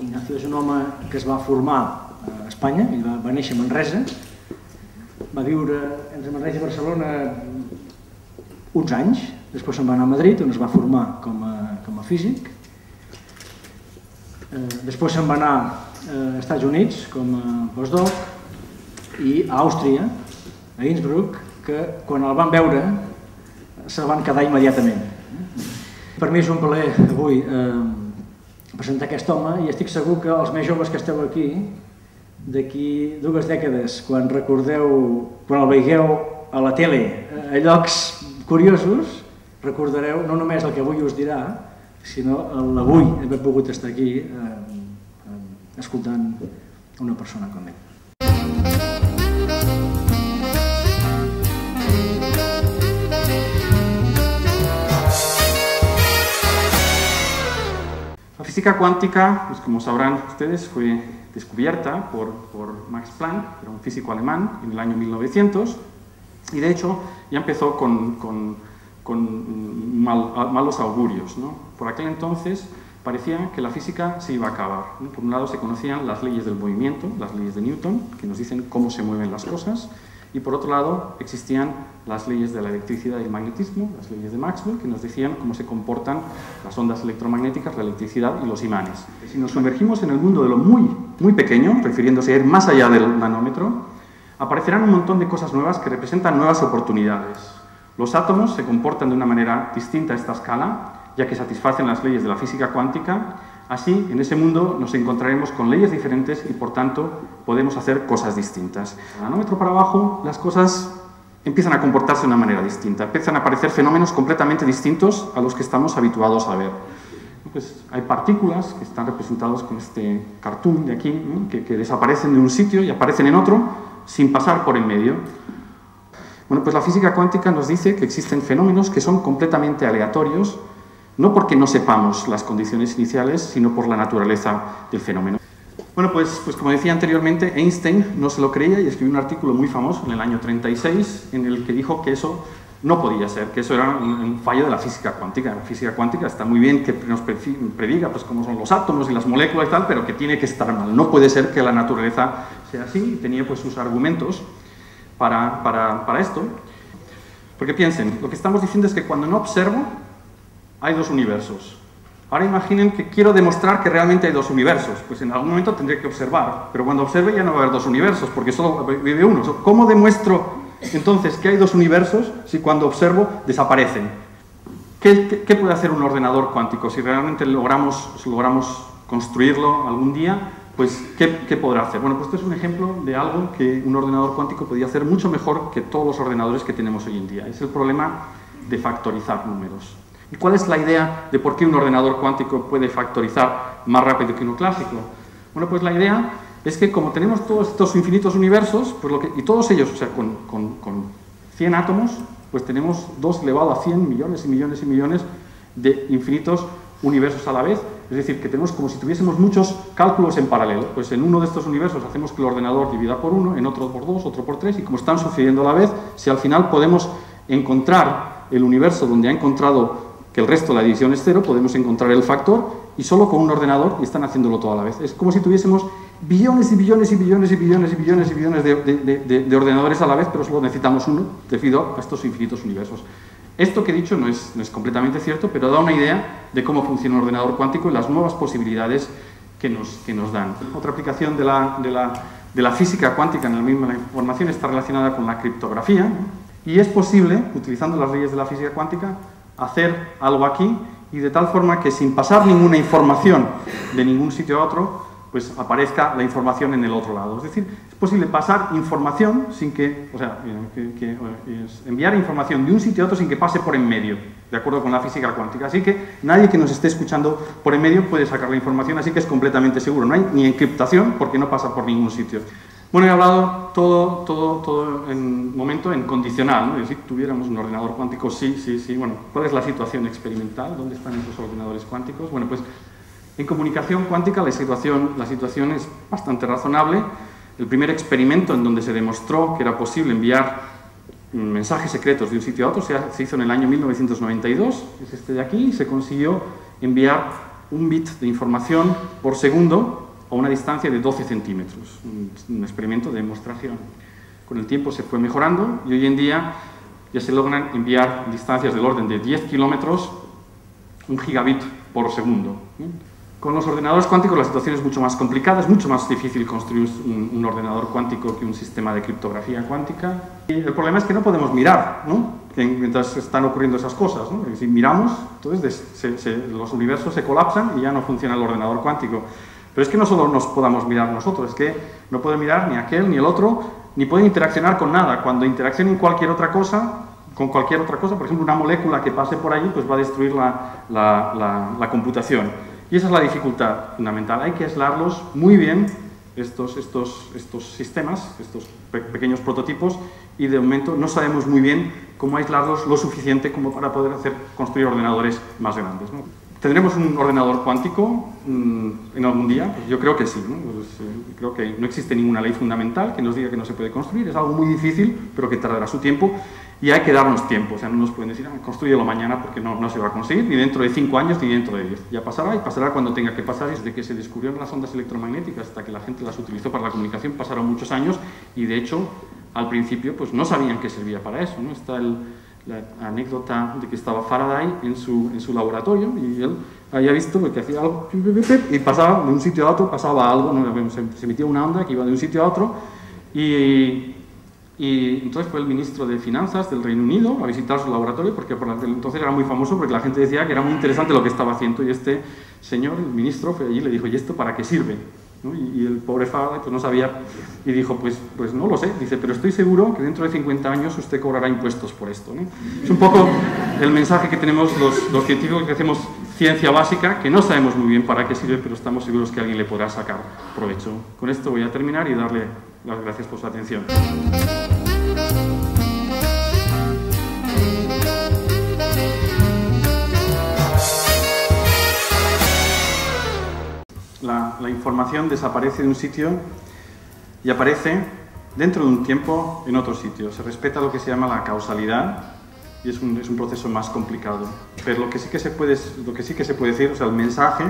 Ignacio és un home que es va formar a Espanya, ell va néixer a Manresa, va viure entre Manresa i Barcelona uns anys, després se'n va anar a Madrid, on es va formar com a físic, després se'n va anar als Estats Units com a postdoc i a Àustria, a Innsbruck, que quan el van veure se van quedar immediatament. Per mi és un plaer avui presentar aquest home i estic segur que els més joves que esteu aquí, d'aquí dues dècades, quan el veigueu a la tele a llocs curiosos, recordareu no només el que avui us dirà, sinó l'avui haver pogut estar aquí escoltant una persona com ell. La física cuántica, pues como sabrán ustedes, fue descubierta por Max Planck, era un físico alemán, en el año 1900, y de hecho ya empezó con malos augurios, ¿no? Por aquel entonces parecía que la física se iba a acabar, ¿no? Por un lado se conocían las leyes del movimiento, las leyes de Newton, que nos dicen cómo se mueven las cosas, y por otro lado existían las leyes de la electricidad y el magnetismo, las leyes de Maxwell, que nos decían cómo se comportan las ondas electromagnéticas, la electricidad y los imanes. Si nos sumergimos en el mundo de lo muy, muy pequeño, refiriéndose a ir más allá del nanómetro, aparecerán un montón de cosas nuevas que representan nuevas oportunidades. Los átomos se comportan de una manera distinta a esta escala, ya que satisfacen las leyes de la física cuántica. Así, en ese mundo nos encontraremos con leyes diferentes y, por tanto, podemos hacer cosas distintas. Del nanómetro para abajo, las cosas empiezan a comportarse de una manera distinta, empiezan a aparecer fenómenos completamente distintos a los que estamos habituados a ver. Pues hay partículas que están representadas con este cartoon de aquí, ¿no? que desaparecen de un sitio y aparecen en otro sin pasar por en medio. Bueno, pues la física cuántica nos dice que existen fenómenos que son completamente aleatorios, no porque no sepamos las condiciones iniciales, sino por la naturaleza del fenómeno. Bueno, pues como decía anteriormente, Einstein no se lo creía y escribió un artículo muy famoso en el año 36 en el que dijo que eso no podía ser, que eso era un fallo de la física cuántica. La física cuántica está muy bien que nos prediga pues, cómo son los átomos y las moléculas y tal, pero que tiene que estar mal. No puede ser que la naturaleza sea así, y tenía pues sus argumentos para esto. Porque piensen, lo que estamos diciendo es que cuando no observo, hay dos universos. Ahora imaginen que quiero demostrar que realmente hay dos universos. Pues en algún momento tendré que observar, pero cuando observe ya no va a haber dos universos, porque solo vive uno. ¿Cómo demuestro entonces que hay dos universos si cuando observo desaparecen? ¿Qué puede hacer un ordenador cuántico? Si realmente logramos construirlo algún día, pues ¿qué podrá hacer? Bueno, pues esto es un ejemplo de algo que un ordenador cuántico podría hacer mucho mejor que todos los ordenadores que tenemos hoy en día. Es el problema de factorizar números. ¿Y cuál es la idea de por qué un ordenador cuántico puede factorizar más rápido que uno clásico? Bueno, pues la idea es que como tenemos todos estos infinitos universos, pues y todos ellos, o sea, con 100 átomos, pues tenemos 2 elevado a 100 millones y millones y millones de infinitos universos a la vez. Es decir, que tenemos como si tuviésemos muchos cálculos en paralelo. Pues en uno de estos universos hacemos que el ordenador divida por 1, en otro por 2, otro por 3, y como están sucediendo a la vez, si al final podemos encontrar el universo donde ha encontrado que el resto de la división es 0, podemos encontrar el factor y solo con un ordenador y están haciéndolo toda la vez. Es como si tuviésemos billones y billones y billones y billones y billones y billones de ordenadores a la vez, pero solo necesitamos uno debido a estos infinitos universos. Esto que he dicho no es completamente cierto, pero da una idea de cómo funciona un ordenador cuántico y las nuevas posibilidades que nos dan. Otra aplicación de la física cuántica en la misma información está relacionada con la criptografía, ¿no? Y es posible, utilizando las leyes de la física cuántica, hacer algo aquí y de tal forma que sin pasar ninguna información de ningún sitio a otro, pues aparezca la información en el otro lado. Es decir, es posible pasar información sin que, o sea, enviar información de un sitio a otro sin que pase por en medio, de acuerdo con la física cuántica. Así que nadie que nos esté escuchando por en medio puede sacar la información, así que es completamente seguro. No hay ni encriptación porque no pasa por ningún sitio. Bueno, he hablado todo en momento en condicional, ¿no? Si tuviéramos un ordenador cuántico, sí. Bueno, ¿cuál es la situación experimental? ¿Dónde están esos ordenadores cuánticos? Bueno, pues en comunicación cuántica la situación es bastante razonable. El primer experimento en donde se demostró que era posible enviar mensajes secretos de un sitio a otro se hizo en el año 1992, es este de aquí, y se consiguió enviar un bit de información por segundo a una distancia de 12 centímetros. Un experimento de demostración. Con el tiempo se fue mejorando y hoy en día ya se logran enviar distancias del orden de 10 kilómetros, 1 gigabit por segundo. Con los ordenadores cuánticos la situación es mucho más complicada, es mucho más difícil construir un ordenador cuántico que un sistema de criptografía cuántica. Y el problema es que no podemos mirar, ¿no?, mientras están ocurriendo esas cosas, ¿no? Si miramos, entonces los universos se colapsan y ya no funciona el ordenador cuántico. Pero es que no solo nos podamos mirar nosotros, es que no puede mirar ni aquel ni el otro, ni pueden interaccionar con nada. Cuando interaccionen con cualquier otra cosa, por ejemplo una molécula que pase por allí, pues va a destruir la computación. Y esa es la dificultad fundamental. Hay que aislarlos muy bien, estos sistemas, estos pequeños prototipos, y de momento no sabemos muy bien cómo aislarlos lo suficiente como para poder construir ordenadores más grandes, ¿no? ¿Tendremos un ordenador cuántico en algún día? Pues yo creo que sí, ¿no? Pues, creo que no existe ninguna ley fundamental que nos diga que no se puede construir. Es algo muy difícil, pero que tardará su tiempo. Y hay que darnos tiempo, o sea, no nos pueden decir, construyelo mañana, porque no se va a conseguir, ni dentro de 5 años, ni dentro de 10. Ya pasará, y pasará cuando tenga que pasar. Desde que se descubrieron las ondas electromagnéticas hasta que la gente las utilizó para la comunicación, pasaron muchos años, y de hecho, al principio, pues no sabían que servía para eso, ¿no? Está la anécdota de que estaba Faraday en su laboratorio, y él había visto que hacía algo, y pasaba de un sitio a otro, pasaba algo, ¿no? Se emitía una onda que iba de un sitio a otro, y entonces fue el ministro de Finanzas del Reino Unido a visitar su laboratorio, porque por aquel entonces era muy famoso, porque la gente decía que era muy interesante lo que estaba haciendo, y este señor, el ministro, fue allí y le dijo, ¿y esto para qué sirve? ¿No? Y el pobre Faraday pues no sabía, y dijo, pues no lo sé. Dice, pero estoy seguro que dentro de 50 años usted cobrará impuestos por esto, ¿no? Es un poco el mensaje que tenemos los científicos que hacemos ciencia básica, que no sabemos muy bien para qué sirve, pero estamos seguros que alguien le podrá sacar provecho. Con esto voy a terminar y darle las gracias por su atención. La información desaparece de un sitio y aparece dentro de un tiempo en otro sitio. Se respeta lo que se llama la causalidad y es un proceso más complicado. Pero lo que sí que se puede decir, o sea, el mensaje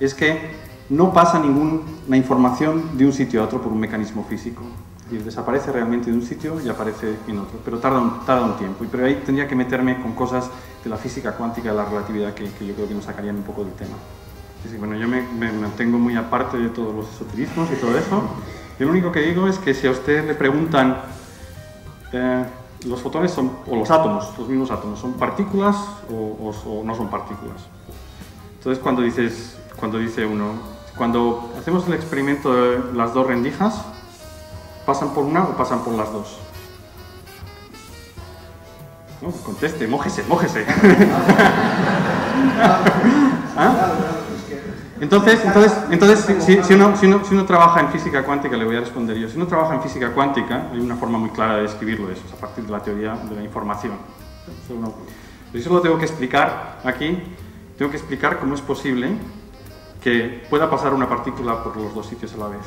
es que no pasa ninguna información de un sitio a otro por un mecanismo físico. Y desaparece realmente de un sitio y aparece en otro, pero tarda un tiempo. Pero ahí tendría que meterme con cosas de la física cuántica, de la relatividad, que yo creo que nos sacarían un poco del tema. Así que, bueno, yo me mantengo muy aparte de todos los esoterismos y todo eso. Yo lo único que digo es que si a usted le preguntan, los fotones son, o los átomos, los mismos átomos, ¿son partículas o no son partículas? Entonces cuando hacemos el experimento de las dos rendijas, ¿pasan por una o pasan por las dos? No, conteste, mójese. ¿Ah? Entonces si uno trabaja en física cuántica, le voy a responder yo, si uno trabaja en física cuántica, hay una forma muy clara de describirlo, eso es a partir de la teoría de la información. Eso lo tengo que explicar aquí, tengo que explicar cómo es posible que pueda pasar una partícula por los dos sitios a la vez.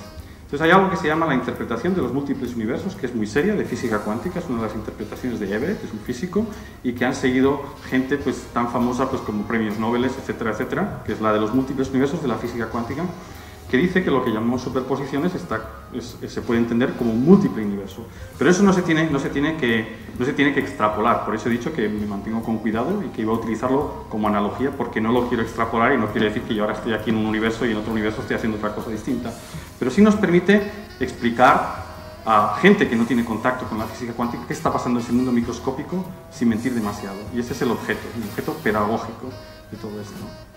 Entonces hay algo que se llama la interpretación de los múltiples universos, que es muy seria, de física cuántica, es una de las interpretaciones de Everett, que es un físico, y que han seguido gente pues tan famosa pues como premios Nobel, etcétera, etcétera, que es la de los múltiples universos de la física cuántica, que dice que lo que llamamos superposiciones se puede entender como un múltiple universo. Pero eso no se tiene que extrapolar, por eso he dicho que me mantengo con cuidado y que iba a utilizarlo como analogía, porque no lo quiero extrapolar y no quiere decir que yo ahora estoy aquí en un universo y en otro universo estoy haciendo otra cosa distinta. Pero sí nos permite explicar a gente que no tiene contacto con la física cuántica qué está pasando en ese mundo microscópico sin mentir demasiado. Y ese es el objeto pedagógico de todo esto.